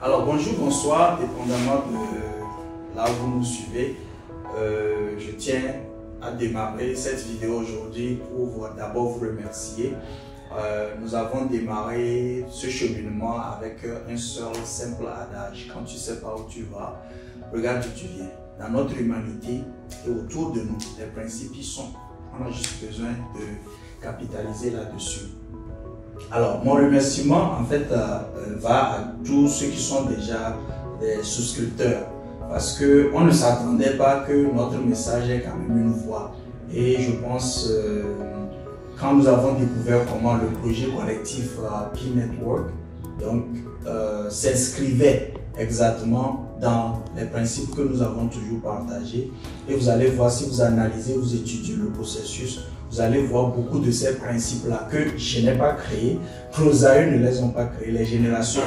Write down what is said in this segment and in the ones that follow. Alors bonjour, bonsoir, dépendamment de là où vous nous suivez. Je tiens à démarrer cette vidéo aujourd'hui pour d'abord vous remercier. Nous avons démarré ce cheminement avec un seul simple adage: quand tu ne sais pas où tu vas, regarde où tu viens. Dans notre humanité et autour de nous, les principes y sont. On a juste besoin de capitaliser là-dessus. Alors, mon remerciement, en fait, va à tous ceux qui sont déjà des souscripteurs, parce qu'on ne s'attendait pas que notre message ait quand même une voix. Et je pense, quand nous avons découvert comment le projet collectif Pi Network s'inscrivait exactement dans les principes que nous avons toujours partagés, et vous allez voir, si vous analysez, vous étudiez le processus, vous allez voir beaucoup de ces principes-là que je n'ai pas créés, que nos aïeux ne les ont pas créés, les générations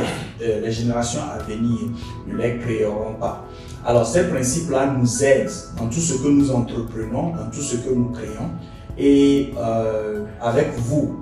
à venir ne les créeront pas. Alors ces principes-là nous aident dans tout ce que nous entreprenons, dans tout ce que nous créons, et avec vous,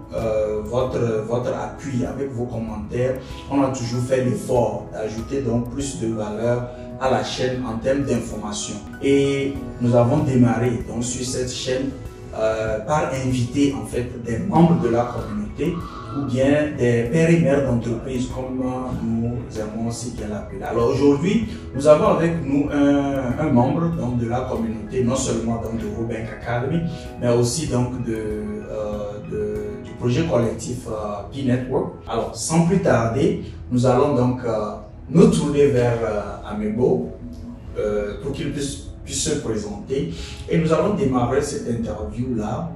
votre appui, avec vos commentaires, on a toujours fait l'effort d'ajouter donc plus de valeur à la chaîne en termes d'information. Et nous avons démarré donc sur cette chaîne par inviter en fait des membres de la communauté ou bien des pères et mères d'entreprise, comme nous aimons aussi bien l'appeler. Alors aujourd'hui, nous avons avec nous un membre donc de la communauté, non seulement donc de Hopebank Academy, mais aussi donc du projet collectif Pi Network. Alors sans plus tarder, nous allons donc nous tourner vers Amibo pour qu'il puisse se présenter, et nous allons démarrer cette interview là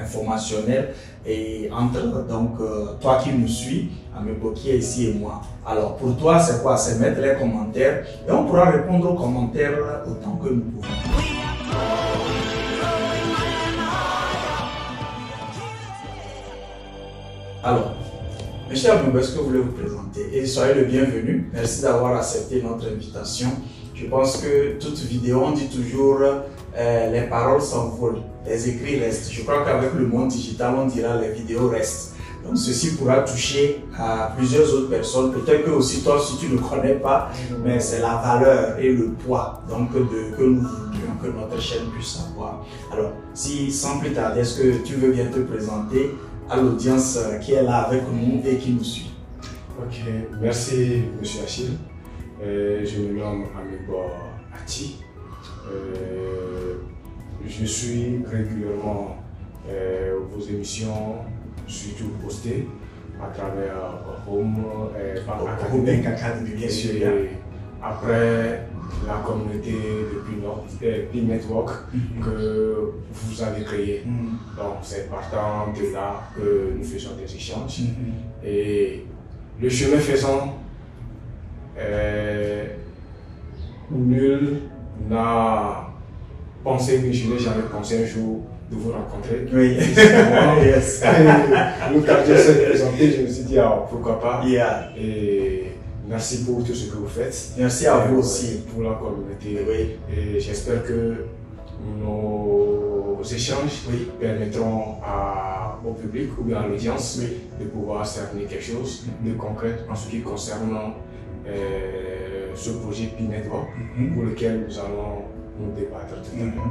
informationnelle et entre donc toi qui nous suis, Amibo qui est ici, et moi. Alors pour toi, c'est quoi? C'est mettre les commentaires, et on pourra répondre aux commentaires autant que nous pouvons. Alors monsieur Amibo, est-ce que vous voulez vous présenter? Et soyez le bienvenu, merci d'avoir accepté notre invitation. Je pense que toute vidéo, on dit toujours les paroles s'envolent, les écrits restent. Je crois qu'avec le monde digital, on dira les vidéos restent. Donc ceci pourra toucher à plusieurs autres personnes. Peut-être que aussi toi, si tu ne connais pas, mais c'est la valeur et le poids donc, que nous voudrions que notre chaîne puisse avoir. Alors, si sans plus tarder, est-ce que tu veux bien te présenter à l'audience qui est là avec nous et qui nous suit? Ok, merci monsieur Achille. Je me nomme Amibo Ati. Je suis régulièrement vos émissions, surtout postées à travers Hopebank Academy, bien sûr. Après la communauté de Pi Network que vous avez créée. Donc c'est partant de là que nous faisons des échanges. Et le chemin faisant, nul n'a pensé, mais je n'ai jamais pensé un jour de vous rencontrer. Oui. Yes. Et, donc, quand je suis présenté, je me suis dit ah, pourquoi pas. Yeah. Et merci pour tout ce que vous faites. Merci à vous aussi pour la communauté. Oui. Et j'espère que nos échanges permettront au public ou bien à l'audience de pouvoir cerner quelque chose de concret en ce qui concerne ce projet Pi Network pour lequel nous allons nous débattre tout à l'heure.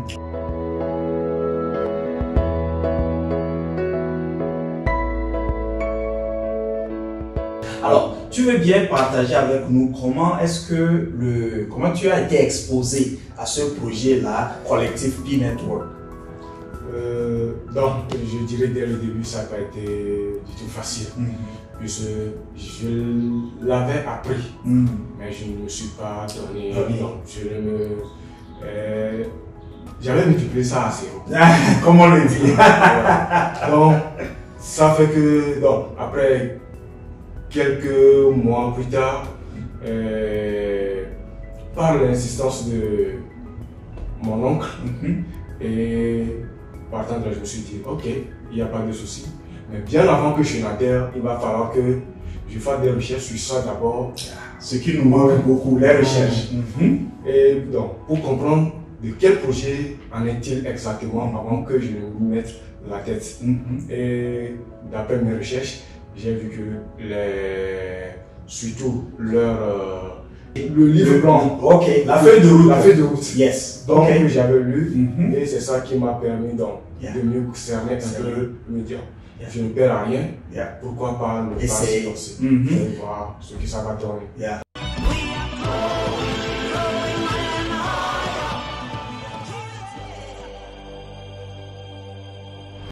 Alors, tu veux bien partager avec nous comment est-ce que comment tu as été exposé à ce projet-là, collectif Pi Network? Donc, je dirais dès le début, ça n'a pas été du tout facile. Puisque je l'avais appris, mais je ne me suis pas donné. J'avais multiplié ça à zéro. Comme on le dit. Donc, ça fait que, donc, après quelques mois plus tard, par l'insistance de mon oncle, et partant de là, je me suis dit, ok, il n'y a pas de souci. Mais bien avant que je n'adhère, il va falloir que je fasse des recherches sur ça d'abord, ce qui nous manque beaucoup, les recherches. Et donc, pour comprendre de quel projet en est-il exactement avant que je ne me mette la tête. Et d'après mes recherches, j'ai vu que les surtout leur... le livre blanc. Ok. La feuille de route. La feuille de route. Yes. Donc, okay, j'avais lu et c'est ça qui m'a permis donc, de mieux cerner un peu le média. Je ne perds à rien. Pourquoi pas ne pas se lancer, voir ce que ça va donner.